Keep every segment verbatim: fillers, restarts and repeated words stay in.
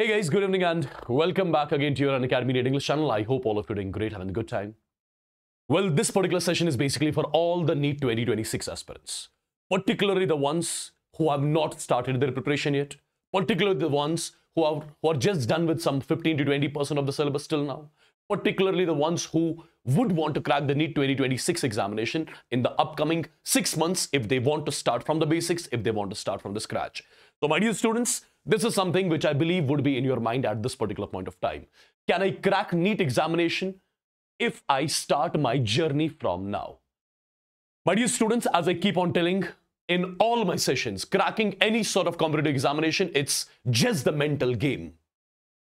Hey guys, good evening and welcome back again to your Unacademy Native English channel. I hope all of you are doing great, having a good time. Well, this particular session is basically for all the NEET twenty twenty-six aspirants, particularly the ones who have not started their preparation yet, particularly the ones who are, who are just done with some fifteen to twenty percent of the syllabus till now, particularly the ones who would want to crack the NEET twenty twenty-six examination in the upcoming six months if they want to start from the basics, if they want to start from the scratch. So my dear students, this is something which I believe would be in your mind at this particular point of time. Can I crack NEET examination if I start my journey from now? My dear students, as I keep on telling in all my sessions, cracking any sort of competitive examination, it's just the mental game.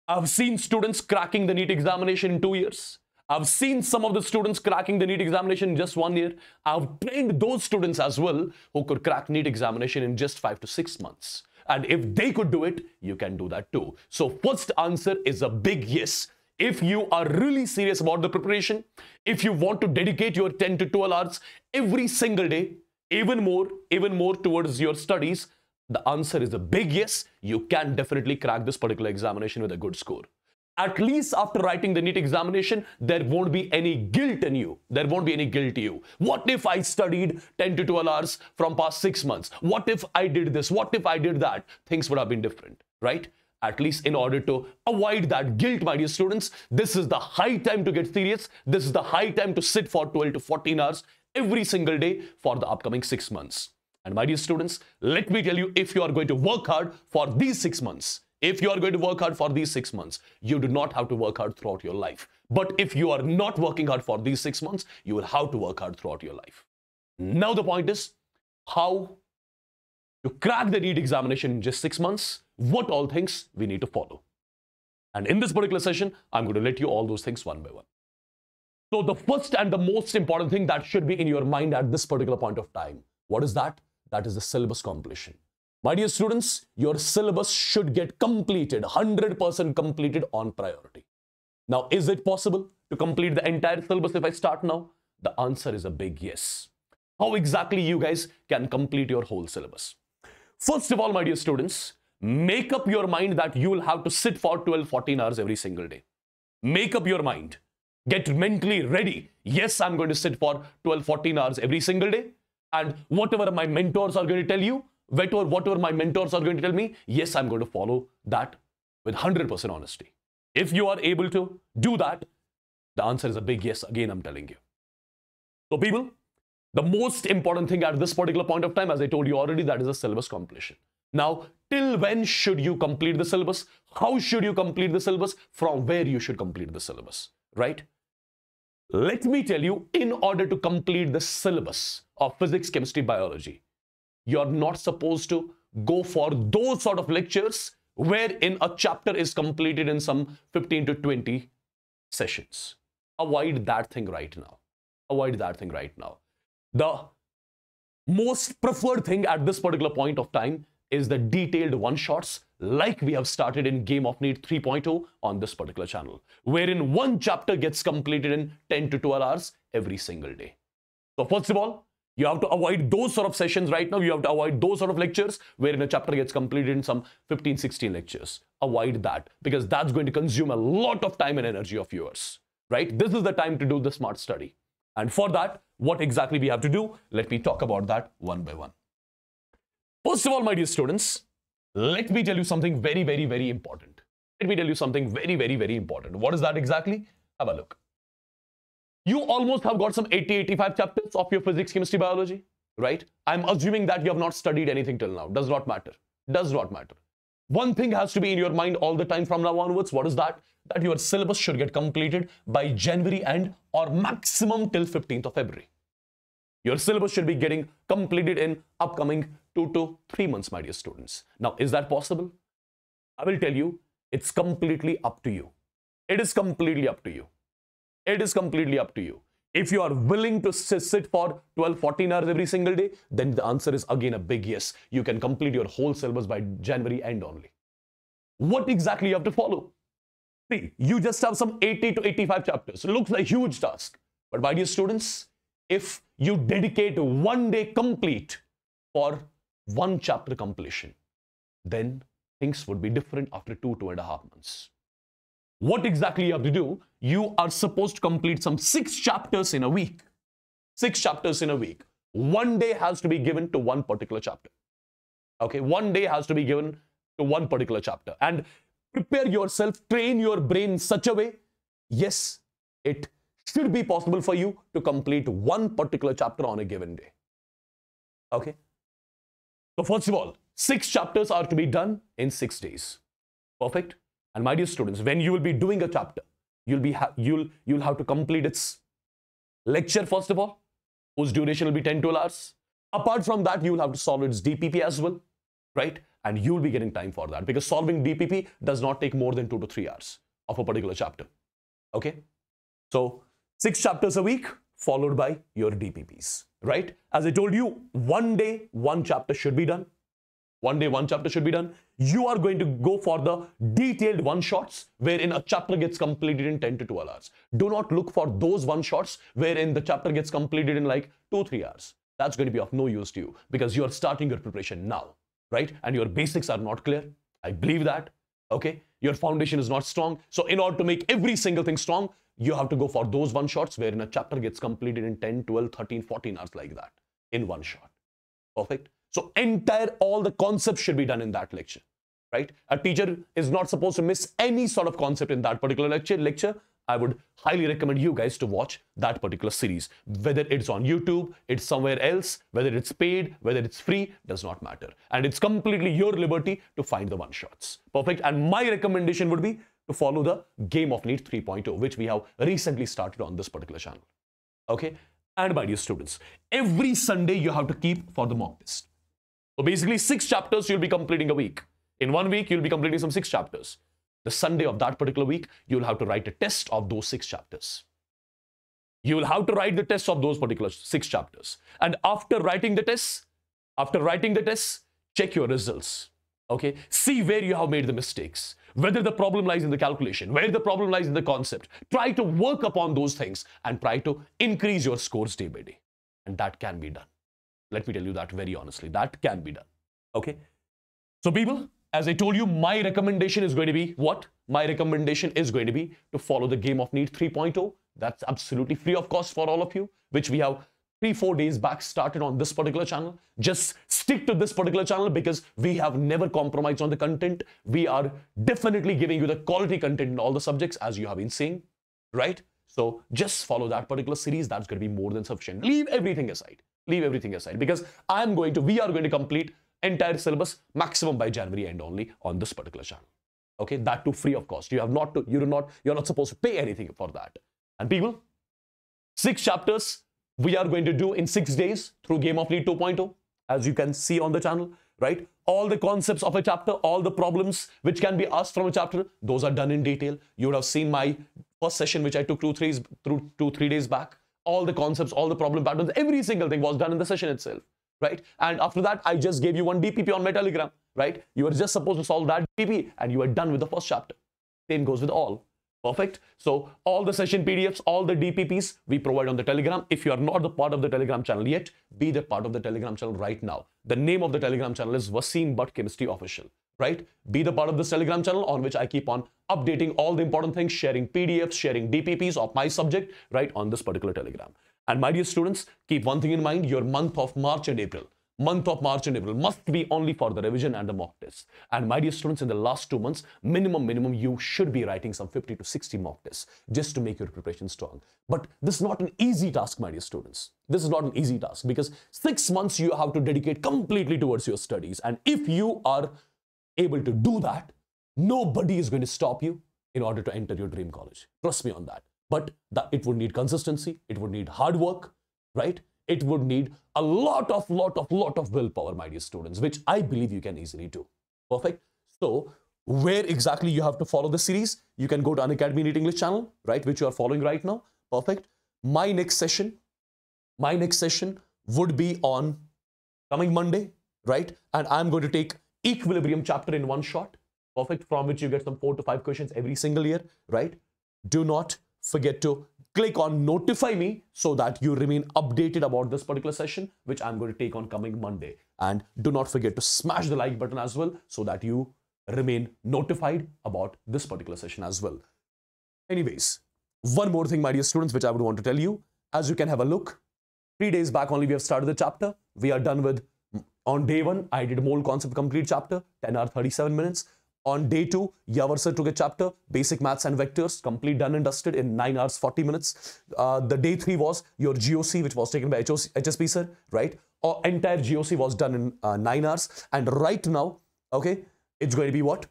I've seen students cracking the NEET examination in two years. I've seen some of the students cracking the NEET examination in just one year. I've trained those students as well who could crack NEET examination in just five to six months. And if they could do it, you can do that too. So first answer is a big yes. If you are really serious about the preparation, if you want to dedicate your ten to twelve hours every single day, even more, even more towards your studies, the answer is a big yes. You can definitely crack this particular examination with a good score. At least after writing the NEET examination, there won't be any guilt in you. There won't be any guilt to you. What if I studied ten to twelve hours from past six months? What if I did this? What if I did that? Things would have been different, right? At least in order to avoid that guilt, my dear students, this is the high time to get serious. This is the high time to sit for twelve to fourteen hours every single day for the upcoming six months. And my dear students, let me tell you, if you are going to work hard for these six months, If you are going to work hard for these six months, you do not have to work hard throughout your life. But if you are not working hard for these six months, you will have to work hard throughout your life. Now the point is, how to crack the NEET examination in just six months, what all things we need to follow. And in this particular session, I'm going to let you all those things one by one. So the first and the most important thing that should be in your mind at this particular point of time, what is that? That is the syllabus completion. My dear students, your syllabus should get completed, one hundred percent completed on priority. Now, is it possible to complete the entire syllabus if I start now? The answer is a big yes. How exactly you guys can complete your whole syllabus? First of all, my dear students, make up your mind that you will have to sit for twelve to fourteen hours every single day. Make up your mind. Get mentally ready. Yes, I'm going to sit for twelve to fourteen hours every single day. And whatever my mentors are going to tell you, Whatever, whatever my mentors are going to tell me, yes, I'm going to follow that with one hundred percent honesty. If you are able to do that, the answer is a big yes. Again, I'm telling you. So people, the most important thing at this particular point of time, as I told you already, that is the syllabus completion. Now, till when should you complete the syllabus? How should you complete the syllabus? From where you should complete the syllabus, right? Let me tell you, in order to complete the syllabus of physics, chemistry, biology, you're not supposed to go for those sort of lectures wherein a chapter is completed in some fifteen to twenty sessions. Avoid that thing right now. Avoid that thing right now. The most preferred thing at this particular point of time is the detailed one-shots like we have started in Game of NEET three point oh on this particular channel, wherein one chapter gets completed in ten to twelve hours every single day. So first of all, you have to avoid those sort of sessions right now. You have to avoid those sort of lectures wherein a chapter gets completed in some fifteen, sixteen lectures. Avoid that because that's going to consume a lot of time and energy of yours, right? This is the time to do the smart study. And for that, what exactly we have to do? Let me talk about that one by one. First of all, my dear students, let me tell you something very, very, very important. Let me tell you something very, very, very important. What is that exactly? Have a look. You almost have got some eighty to eighty-five chapters of your physics, chemistry, biology, right? I'm assuming that you have not studied anything till now. Does not matter. Does not matter. One thing has to be in your mind all the time from now onwards. What is that? That your syllabus should get completed by January end or maximum till fifteenth of February. Your syllabus should be getting completed in upcoming two to three months, my dear students. Now, is that possible? I will tell you, it's completely up to you. It is completely up to you. It is completely up to you. If you are willing to sit for twelve to fourteen hours every single day, then the answer is again a big yes. You can complete your whole syllabus by January end only. What exactly you have to follow? See, you just have some eighty to eighty-five chapters. It looks like a huge task. But my dear students, if you dedicate one day complete for one chapter completion, then things would be different after two, two and a half months. What exactly you have to do? You are supposed to complete some six chapters in a week. Six chapters in a week. One day has to be given to one particular chapter. Okay, one day has to be given to one particular chapter. And prepare yourself, train your brain in such a way, yes, it should be possible for you to complete one particular chapter on a given day. Okay. So first of all, six chapters are to be done in six days. Perfect. And my dear students, when you will be doing a chapter, you'll be ha you'll you'll have to complete its lecture first of all, whose duration will be ten to twelve hours. Apart from that, you will have to solve its D P P as well, right? And you'll be getting time for that because solving D P P does not take more than two to three hours of a particular chapter. Okay, so six chapters a week followed by your D P Ps, right? As I told you, one day one chapter should be done. One day one chapter should be done. You are going to go for the detailed one-shots wherein a chapter gets completed in ten to twelve hours. Do not look for those one-shots wherein the chapter gets completed in like two, three hours. That's going to be of no use to you because you are starting your preparation now, right? And your basics are not clear. I believe that, okay? Your foundation is not strong. So in order to make every single thing strong, you have to go for those one-shots wherein a chapter gets completed in ten, twelve, thirteen, fourteen hours like that in one shot. Perfect. So entire, all the concepts should be done in that lecture, right? A teacher is not supposed to miss any sort of concept in that particular lecture. Lecture, I would highly recommend you guys to watch that particular series. Whether it's on YouTube, it's somewhere else, whether it's paid, whether it's free, does not matter. And it's completely your liberty to find the one-shots. Perfect. And my recommendation would be to follow the Game of NEET three point oh, which we have recently started on this particular channel. Okay. And my dear students, every Sunday you have to keep for the mock test. So basically six chapters you'll be completing a week. In one week, you'll be completing some six chapters. The Sunday of that particular week, you'll have to write a test of those six chapters. You'll have to write the test of those particular six chapters. And after writing the tests, after writing the tests, check your results. Okay, see where you have made the mistakes, whether the problem lies in the calculation, where the problem lies in the concept. Try to work upon those things and try to increase your scores day by day. And that can be done. Let me tell you that very honestly, that can be done. Okay. So people, as I told you, my recommendation is going to be what? My recommendation is going to be to follow the Game of NEET three point oh. That's absolutely free of cost for all of you, which we have three, four days back started on this particular channel. Just stick to this particular channel because we have never compromised on the content. We are definitely giving you the quality content in all the subjects as you have been seeing, right? So just follow that particular series. That's going to be more than sufficient. Leave everything aside. Leave everything aside because I'm going to, we are going to complete entire syllabus maximum by January end only on this particular channel. Okay, that too free of cost. You have not to, you do not, you're not supposed to pay anything for that. And people, six chapters we are going to do in six days through Game of NEET two point oh, as you can see on the channel, right? All the concepts of a chapter, all the problems which can be asked from a chapter, those are done in detail. You would have seen my first session, which I took two, three, through two, three days back. All the concepts, all the problem patterns, every single thing was done in the session itself, right? And after that, I just gave you one D P P on my Telegram, right? You were just supposed to solve that D P P and you were done with the first chapter. Same goes with all. Perfect. So all the session P D Fs, all the D P Ps we provide on the Telegram. If you are not the part of the Telegram channel yet, be the part of the Telegram channel right now. The name of the Telegram channel is Wassim Bhat Chemistry Official, right? Be the part of this Telegram channel on which I keep on updating all the important things, sharing P D Fs, sharing D P Ps of my subject, right? On this particular Telegram. And my dear students, keep one thing in mind, your month of March and April. Month of March and April must be only for the revision and the mock tests. And my dear students, in the last two months, minimum, minimum, you should be writing some fifty to sixty mock tests just to make your preparation strong. But this is not an easy task, my dear students. This is not an easy task because six months you have to dedicate completely towards your studies. And if you are able to do that, nobody is going to stop you in order to enter your dream college. Trust me on that. But that, it would need consistency. It would need hard work, right? It would need a lot of, lot of, lot of willpower, my dear students, which I believe you can easily do. Perfect. So where exactly you have to follow the series, you can go to Unacademy NEET English channel, right, which you are following right now. Perfect. My next session, my next session would be on coming Monday, right? And I'm going to take equilibrium chapter in one shot. Perfect. From which you get some four to five questions every single year, right? Do not forget to click on notify me so that you remain updated about this particular session, which I'm going to take on coming Monday. And do not forget to smash the like button as well so that you remain notified about this particular session as well. Anyways, one more thing, my dear students, which I would want to tell you. As you can have a look, three days back only we have started the chapter. We are done with, on day one, I did mole concept complete chapter, ten hours, thirty-seven minutes. On day two, Yavar sir took a chapter, basic maths and vectors, complete done and dusted in nine hours, forty minutes. Uh, the day three was your G O C, which was taken by H S P sir, right? Or entire G O C was done in uh, nine hours. And right now, okay, it's going to be what?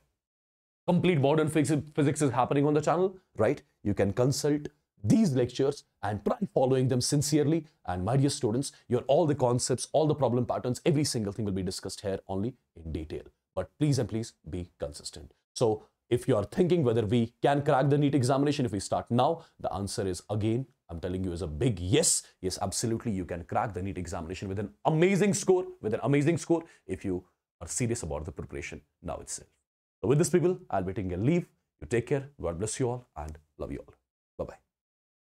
Complete modern physics is happening on the channel, right? You can consult these lectures and try following them sincerely. And my dear students, your all the concepts, all the problem patterns, every single thing will be discussed here only in detail. But please and please be consistent. So if you are thinking whether we can crack the NEET examination if we start now, the answer is again, I'm telling you, is a big yes. Yes, absolutely, you can crack the NEET examination with an amazing score, with an amazing score if you are serious about the preparation now itself. So with this, people, I'll be taking a leave. You take care. God bless you all and love you all.